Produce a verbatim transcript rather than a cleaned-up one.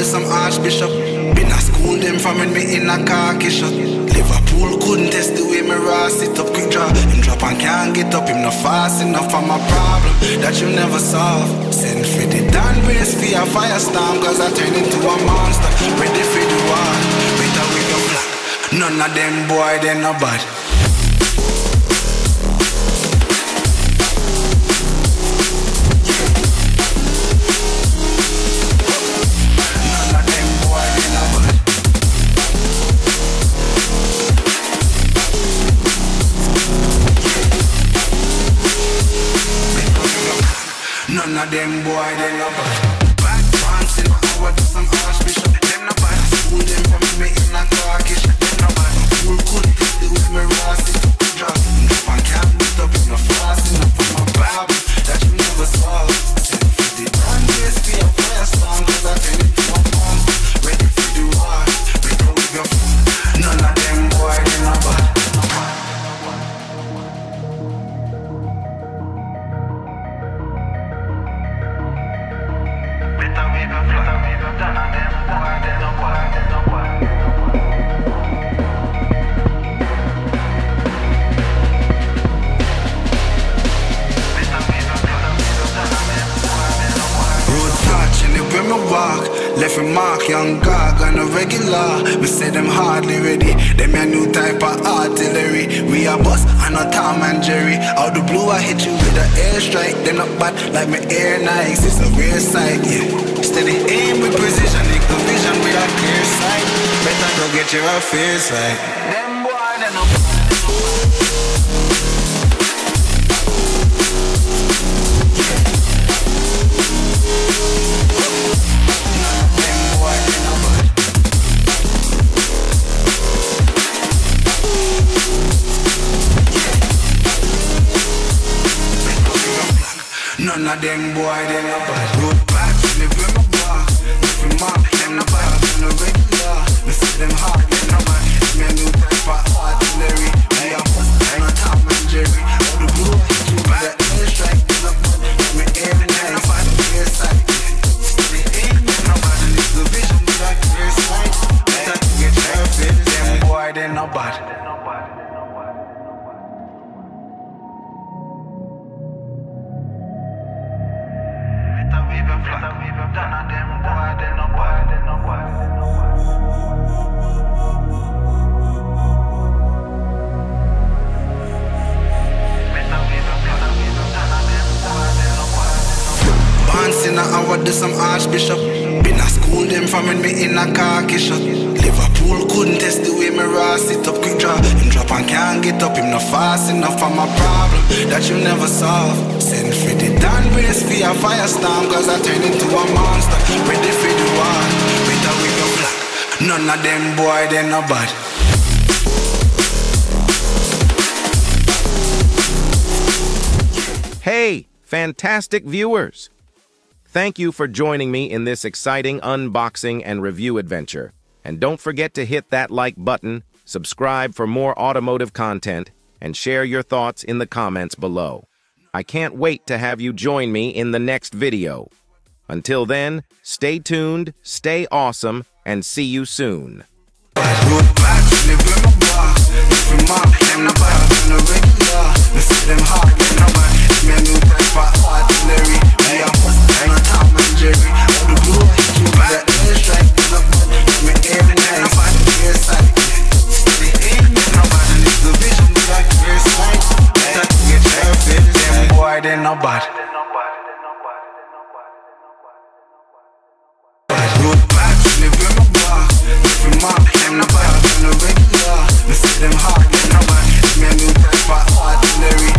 Some archbishop. Been a school them from when me in a khaki shot. Liverpool couldn't test the way me raw sit up. Quick draw, him drop and can't get up. Him not fast enough for my problem that you never solve. Send for the damn race for a firestorm, cause I turn into a monster. Ready for the war, better we go black. None of them boy, they no bad. None of them boy, they love us. Bad fans in power to some archbishop. Them no bad school, them from me in a Turkish. Them no bad school, could they with me rosy. Drop up and can't beat up in a fast enough for my Bible that you never saw. Send for the brand new spear firestorm, cause I turn it to a monster. Ready for the war, ready for the war. None of them boy, they no bad. Left a mark, young gag on a regular. We say them hardly ready. Them a new type of artillery. We a boss, I no Tom and Jerry. Out the blue I hit you with an airstrike. They not bad like my air Nikes. It's a rare sight, yeah. Steady aim with precision, make the vision with a clear sight. Better go get your affairs right. Them boy, they no none of them boy, they no bad. Road back, they bring my bar. If you mark, them no bad. I'm no regular. We see them hard, they no bad. Me a new type of artillery. I am boss, I'm a Tom and Jerry. All the blue, you bad. The airstrike, they no bad. Me aim, they no bad. Clear sight. Steady aim, they no bad. It's the vision, we got clear sight. Better to get airfit. Them boy, they no bad. Some archbishop. Been a school them from when me in a khaki shot. Liverpool couldn't test the way me raw sit up. Quick draw, him drop and can't get up. Him not fast enough for my problem that you never solve. Send for the damn race for a firestorm, cause I turn into a monster. Ready for the war, better we go black. None of them boy, they no bad. Hey, fantastic viewers! Thank you for joining me in this exciting unboxing and review adventure. And don't forget to hit that like button, subscribe for more automotive content, and share your thoughts in the comments below. I can't wait to have you join me in the next video. Until then, stay tuned, stay awesome, and see you soon. Jerry. nobody. Road back, live in my bar. Live in my I'm not bad, I'm not regular. They see them hard, they're not bad. It's me a new type of artillery.